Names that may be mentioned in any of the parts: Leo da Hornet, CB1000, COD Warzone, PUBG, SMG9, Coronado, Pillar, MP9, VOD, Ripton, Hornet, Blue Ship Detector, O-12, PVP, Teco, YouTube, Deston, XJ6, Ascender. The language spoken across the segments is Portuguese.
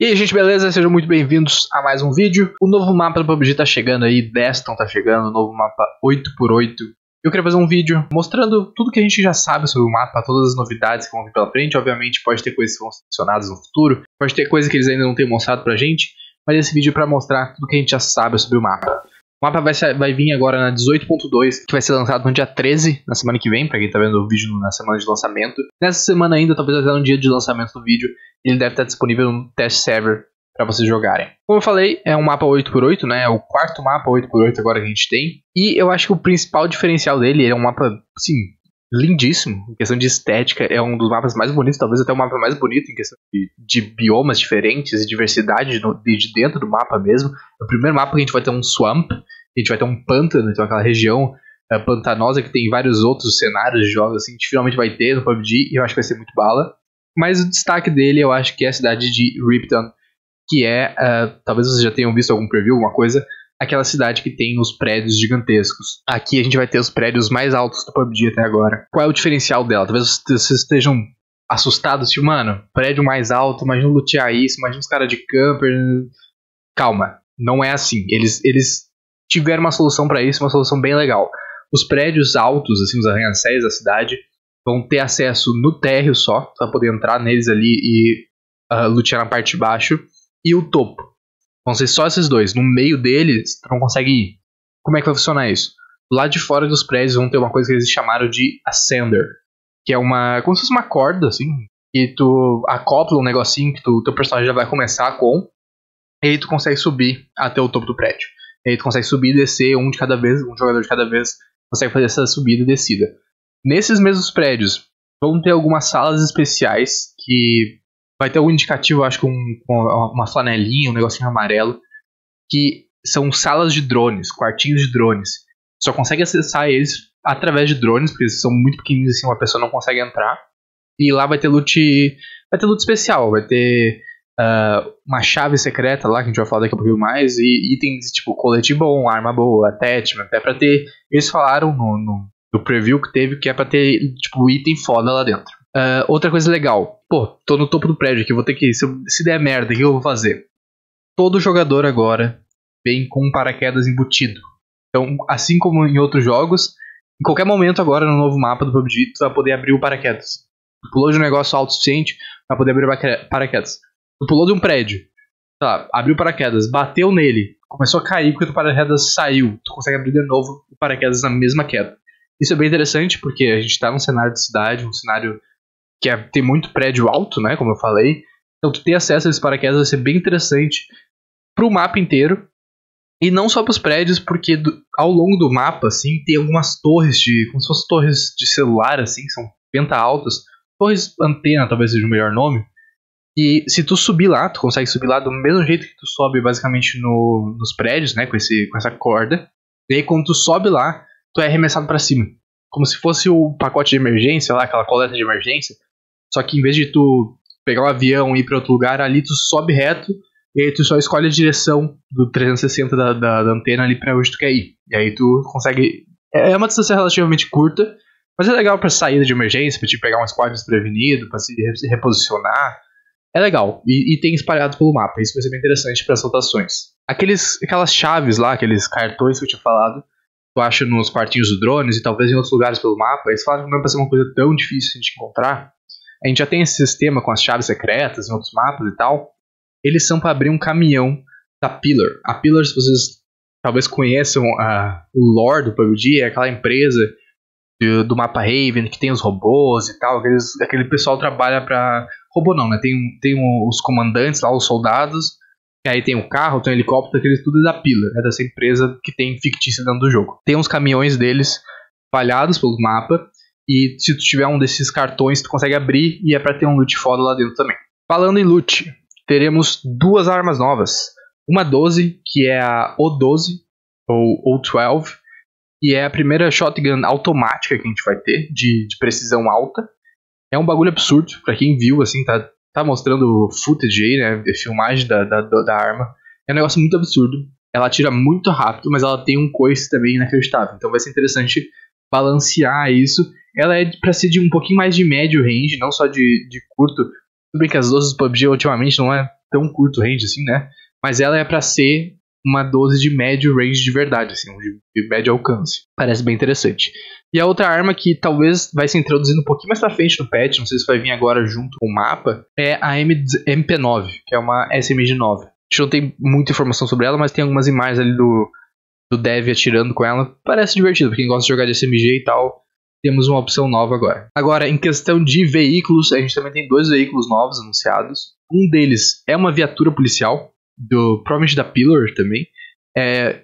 E aí, gente, beleza? Sejam muito bem-vindos a mais um vídeo. O novo mapa do PUBG tá chegando aí, Deston tá chegando, o novo mapa 8x8. Eu queria fazer um vídeo mostrando tudo que a gente já sabe sobre o mapa, todas as novidades que vão vir pela frente. Obviamente pode ter coisas que vão ser adicionadas no futuro, pode ter coisas que eles ainda não têm mostrado pra gente, mas esse vídeo é pra mostrar tudo que a gente já sabe sobre o mapa. O mapa vai vir agora na 18.2, que vai ser lançado no dia 13, na semana que vem, pra quem tá vendo o vídeo na semana de lançamento. Nessa semana ainda, talvez até no dia de lançamento do vídeo, ele deve estar disponível no test server para vocês jogarem. Como eu falei, é um mapa 8x8, né? É o quarto mapa 8x8 agora que a gente tem. E eu acho que o principal diferencial dele é um mapa, sim, lindíssimo. Em questão de estética, é um dos mapas mais bonitos, talvez até o mapa mais bonito em questão de biomas diferentes e diversidade de dentro do mapa mesmo. É o primeiro mapa que a gente vai ter um swamp, a gente vai ter um pântano, então aquela região pantanosa que tem vários outros cenários de jogos assim, que finalmente vai ter no PUBG e eu acho que vai ser muito bala. Mas o destaque dele, eu acho que é a cidade de Ripton, que é, talvez vocês já tenham visto algum preview, alguma coisa, aquela cidade que tem os prédios gigantescos. Aqui a gente vai ter os prédios mais altos do PUBG até agora. Qual é o diferencial dela? Talvez vocês estejam assustados, tipo, mano, prédio mais alto, imagina lutear isso, imagina os caras de camper. Calma, não é assim. Eles tiveram uma solução para isso, uma solução bem legal. Os prédios altos, assim, os arranha-céus da cidade, vão ter acesso no térreo só, para poder entrar neles ali e lutear na parte de baixo, e o topo. Vão ser só esses dois. No meio deles, tu não consegue ir. Como é que vai funcionar isso? Lá de fora dos prédios vão ter uma coisa que eles chamaram de ascender, que é uma, como se fosse uma corda, assim, e tu acopla um negocinho que o teu personagem já vai começar com, e aí tu consegue subir até o topo do prédio. E aí tu consegue subir e descer um de cada vez, um jogador de cada vez consegue fazer essa subida e descida. Nesses mesmos prédios, vão ter algumas salas especiais que vai ter um indicativo, acho que uma flanelinha, um negocinho amarelo, que são salas de drones, quartinhos de drones. Só consegue acessar eles através de drones, porque eles são muito pequenininhos assim, uma pessoa não consegue entrar. E lá vai ter loot especial, vai ter uma chave secreta lá, que a gente vai falar daqui a pouquinho mais, e itens tipo colete bom, arma boa, attachment, até pra ter, eles falaram no preview que teve, que é pra ter, tipo, item foda lá dentro. Outra coisa legal. Pô, tô no topo do prédio aqui, vou ter que... Se der merda, o que eu vou fazer? Todo jogador agora vem com um paraquedas embutido. Então, assim como em outros jogos, em qualquer momento agora, no novo mapa do PUBG, tu vai poder abrir o paraquedas. Tu pulou de um negócio alto o suficiente, vai poder abrir o paraquedas. Tu pulou de um prédio, sei lá, abriu o paraquedas, bateu nele, começou a cair porque o paraquedas saiu. Tu consegue abrir de novo o paraquedas na mesma queda. Isso é bem interessante, porque a gente está num cenário de cidade, um cenário que tem muito prédio alto, né, como eu falei. Então tu ter acesso a esses paraquedas vai ser bem interessante para o mapa inteiro. E não só para os prédios, porque ao longo do mapa, assim, tem algumas torres, como se fossem torres de celular, assim, que são penta altas. Torres antena, talvez seja o melhor nome. E se tu subir lá, tu consegue subir lá do mesmo jeito que tu sobe basicamente nos prédios, né, com essa corda. E aí quando tu sobe lá, tu é arremessado pra cima, como se fosse o pacote de emergência, lá, aquela coleta de emergência, só que em vez de tu pegar um avião e ir pra outro lugar, ali tu sobe reto, e aí tu só escolhe a direção do 360 da antena ali pra onde tu quer ir, e aí tu consegue, é uma distância relativamente curta, mas é legal pra saída de emergência, pra te pegar um squad desprevenido, pra se reposicionar, é legal, e tem espalhado pelo mapa, isso vai ser bem interessante pras rotações. Aquelas chaves lá, aqueles cartões que eu tinha falado, tu acha nos quartinhos do drones e talvez em outros lugares pelo mapa, eles falaram que não vai ser uma coisa tão difícil de encontrar. A gente já tem esse sistema com as chaves secretas em outros mapas e tal. Eles são para abrir um caminhão da Pillar. A Pillar, se vocês talvez conheçam o lore do PUBG, é aquela empresa do mapa Raven que tem os robôs e tal. Aquele pessoal trabalha para... Robô não, né? Tem os comandantes lá, os soldados. E aí tem o carro, tem o helicóptero, aqueles tudo da Pillar, né, dessa empresa que tem fictícia dentro do jogo. Tem uns caminhões deles espalhados pelo mapa, e se tu tiver um desses cartões, tu consegue abrir, e é pra ter um loot foda lá dentro também. Falando em loot, teremos duas armas novas. Uma 12, que é a O-12, ou O-12, e é a primeira shotgun automática que a gente vai ter, de precisão alta. É um bagulho absurdo, pra quem viu, assim, tá mostrando footage aí, né, filmagem da arma. É um negócio muito absurdo. Ela atira muito rápido, mas ela tem um coice também inacreditável. Então vai ser interessante balancear isso. Ela é pra ser de um pouquinho mais de médio range, não só de curto. Tudo bem que as 12 do PUBG ultimamente não é tão curto range assim, né? Mas ela é pra ser uma 12 de médio range de verdade, assim, de médio alcance. Parece bem interessante. E a outra arma que talvez vai se introduzindo um pouquinho mais pra frente no patch, não sei se vai vir agora junto com o mapa, é a MP9, que é uma SMG9. A gente não tem muita informação sobre ela, mas tem algumas imagens ali do dev atirando com ela. Parece divertido, pra quem gosta de jogar de SMG e tal, temos uma opção nova agora. Agora, em questão de veículos, a gente também tem dois veículos novos anunciados. Um deles é uma viatura policial, provavelmente da Pillar também.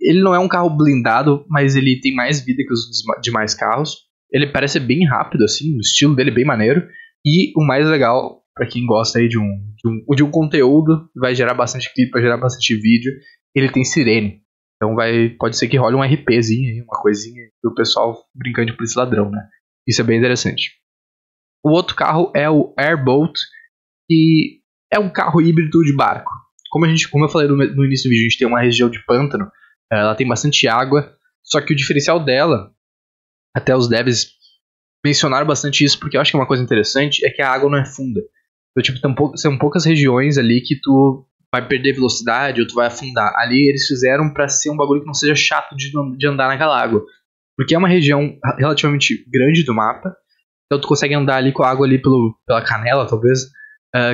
Ele não é um carro blindado, mas ele tem mais vida que os demais carros. Ele parece bem rápido, assim, o estilo dele é bem maneiro. E o mais legal, para quem gosta aí de um conteúdo, vai gerar bastante clipe, vai gerar bastante vídeo, ele tem sirene. Então pode ser que role um RPzinho aí, uma coisinha do pessoal brincando de polícia ladrão, né? Isso é bem interessante. O outro carro é o Airboat, que é um carro híbrido de barco. Como eu falei no início do vídeo, a gente tem uma região de pântano, ela tem bastante água, só que o diferencial dela, até os devs mencionaram bastante isso, porque eu acho que é uma coisa interessante, é que a água não é funda. Então, tipo, são poucas regiões ali que tu vai perder velocidade ou tu vai afundar. Ali eles fizeram para ser um bagulho que não seja chato de andar naquela água, porque é uma região relativamente grande do mapa, então tu consegue andar ali com a água ali pela canela, talvez,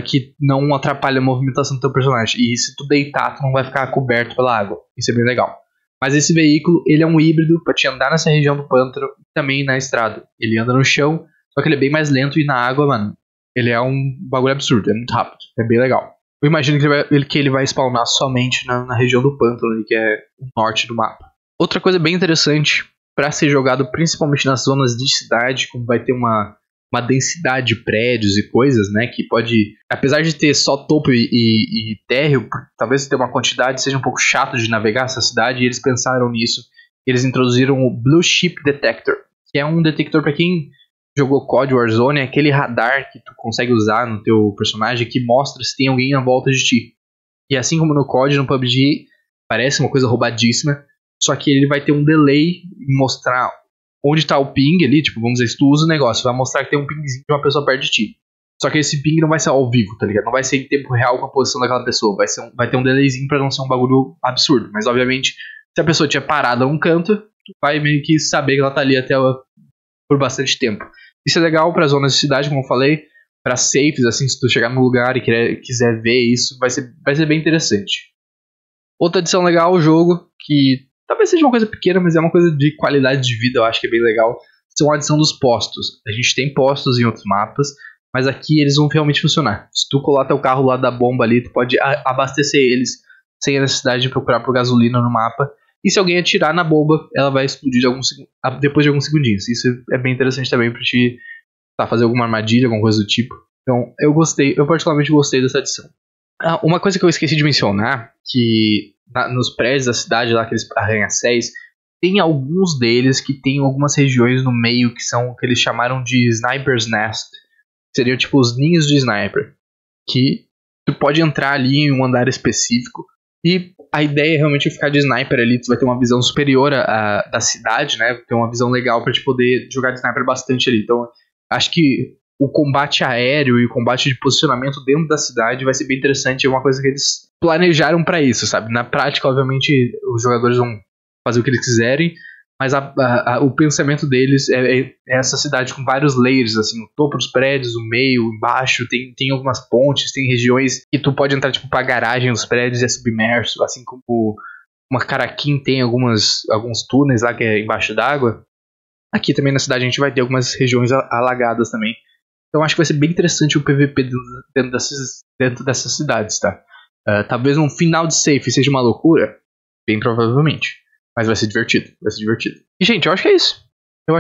que não atrapalha a movimentação do teu personagem. E se tu deitar, tu não vai ficar coberto pela água. Isso é bem legal. Mas esse veículo, ele é um híbrido pra te andar nessa região do pântano e também na estrada. Ele anda no chão, só que ele é bem mais lento, e na água, mano, ele é um bagulho absurdo, é muito rápido, é bem legal. Eu imagino que ele vai spawnar somente na região do pântano, que é o norte do mapa. Outra coisa bem interessante pra ser jogado principalmente nas zonas de cidade, como vai ter uma densidade de prédios e coisas, né, que pode, apesar de ter só topo e térreo, talvez ter uma quantidade seja um pouco chato de navegar essa cidade, e eles pensaram nisso. Eles introduziram o Blue Ship Detector, que é um detector, para quem jogou COD Warzone, é aquele radar que tu consegue usar no teu personagem, que mostra se tem alguém à volta de ti. E assim como no COD, no PUBG, parece uma coisa roubadíssima, só que ele vai ter um delay em mostrar onde tá o ping ali, tipo, vamos dizer, se tu usa o negócio, vai mostrar que tem um pingzinho de uma pessoa perto de ti. Só que esse ping não vai ser ao vivo, tá ligado? Não vai ser em tempo real com a posição daquela pessoa. Vai ter um delayzinho pra não ser um bagulho absurdo. Mas, obviamente, se a pessoa tiver parada a um canto, tu vai meio que saber que ela tá ali por bastante tempo. Isso é legal pra zonas de cidade, como eu falei, pra safes, assim, se tu chegar num lugar e quiser ver isso, vai ser bem interessante. Outra adição legal ao jogo, que talvez seja uma coisa pequena, mas é uma coisa de qualidade de vida, eu acho que é bem legal, são a adição dos postos. A gente tem postos em outros mapas, mas aqui eles vão realmente funcionar. Se tu colar teu carro lá da bomba ali, tu pode abastecer eles sem a necessidade de procurar por gasolina no mapa. E se alguém atirar na bomba, ela vai explodir depois de alguns segundinhos. Isso é bem interessante também pra te fazer alguma armadilha, alguma coisa do tipo. Então eu particularmente gostei dessa adição. Ah, uma coisa que eu esqueci de mencionar, que nos prédios da cidade, lá, aqueles arranha-céus, tem alguns deles que tem algumas regiões no meio que são o que eles chamaram de Sniper's Nest. Seriam tipo os ninhos de sniper, que tu pode entrar ali em um andar específico, e a ideia é realmente ficar de sniper ali. Tu vai ter uma visão superior da cidade, né? Ter uma visão legal pra te poder jogar de sniper bastante ali. Então acho que o combate aéreo e o combate de posicionamento dentro da cidade vai ser bem interessante. É uma coisa que eles planejaram pra isso, sabe? Na prática, obviamente, os jogadores vão fazer o que eles quiserem, mas o pensamento deles é essa cidade com vários layers, assim, o topo dos prédios, o meio, embaixo, tem algumas pontes, tem regiões que tu pode entrar, tipo, pra garagem dos prédios e é submerso, assim como uma Caraquim tem alguns túneis lá que é embaixo d'água. Aqui também na cidade a gente vai ter algumas regiões alagadas também. Então acho que vai ser bem interessante o PVP dentro dessas cidades, tá? Talvez um final de safe seja uma loucura, bem provavelmente, mas vai ser divertido. E gente, eu acho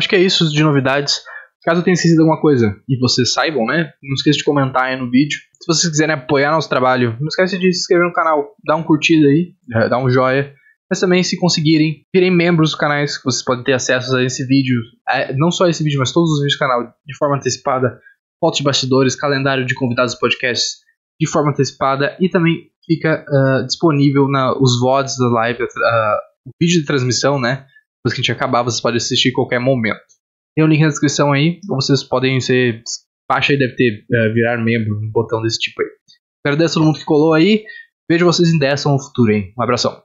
que é isso de novidades. Caso tenha esquecido alguma coisa e vocês saibam, né, não esqueça de comentar aí no vídeo. Se vocês quiserem apoiar nosso trabalho, não esquece de se inscrever no canal, dá um curtida aí, dá um joia, mas também, se conseguirem, virem membros dos canais, que vocês podem ter acesso a esse vídeo, não só esse vídeo, mas todos os vídeos do canal de forma antecipada, fotos de bastidores, calendário de convidados do podcast de forma antecipada, e também fica disponível os VODs da live, o vídeo de transmissão, né? Depois que a gente acabar, vocês podem assistir em qualquer momento. Tem um link na descrição aí, ou vocês podem baixa aí, deve ter virar membro, um botão desse tipo aí. Agradeço a todo mundo que colou aí. Vejo vocês em Deston no futuro, hein? Um abração.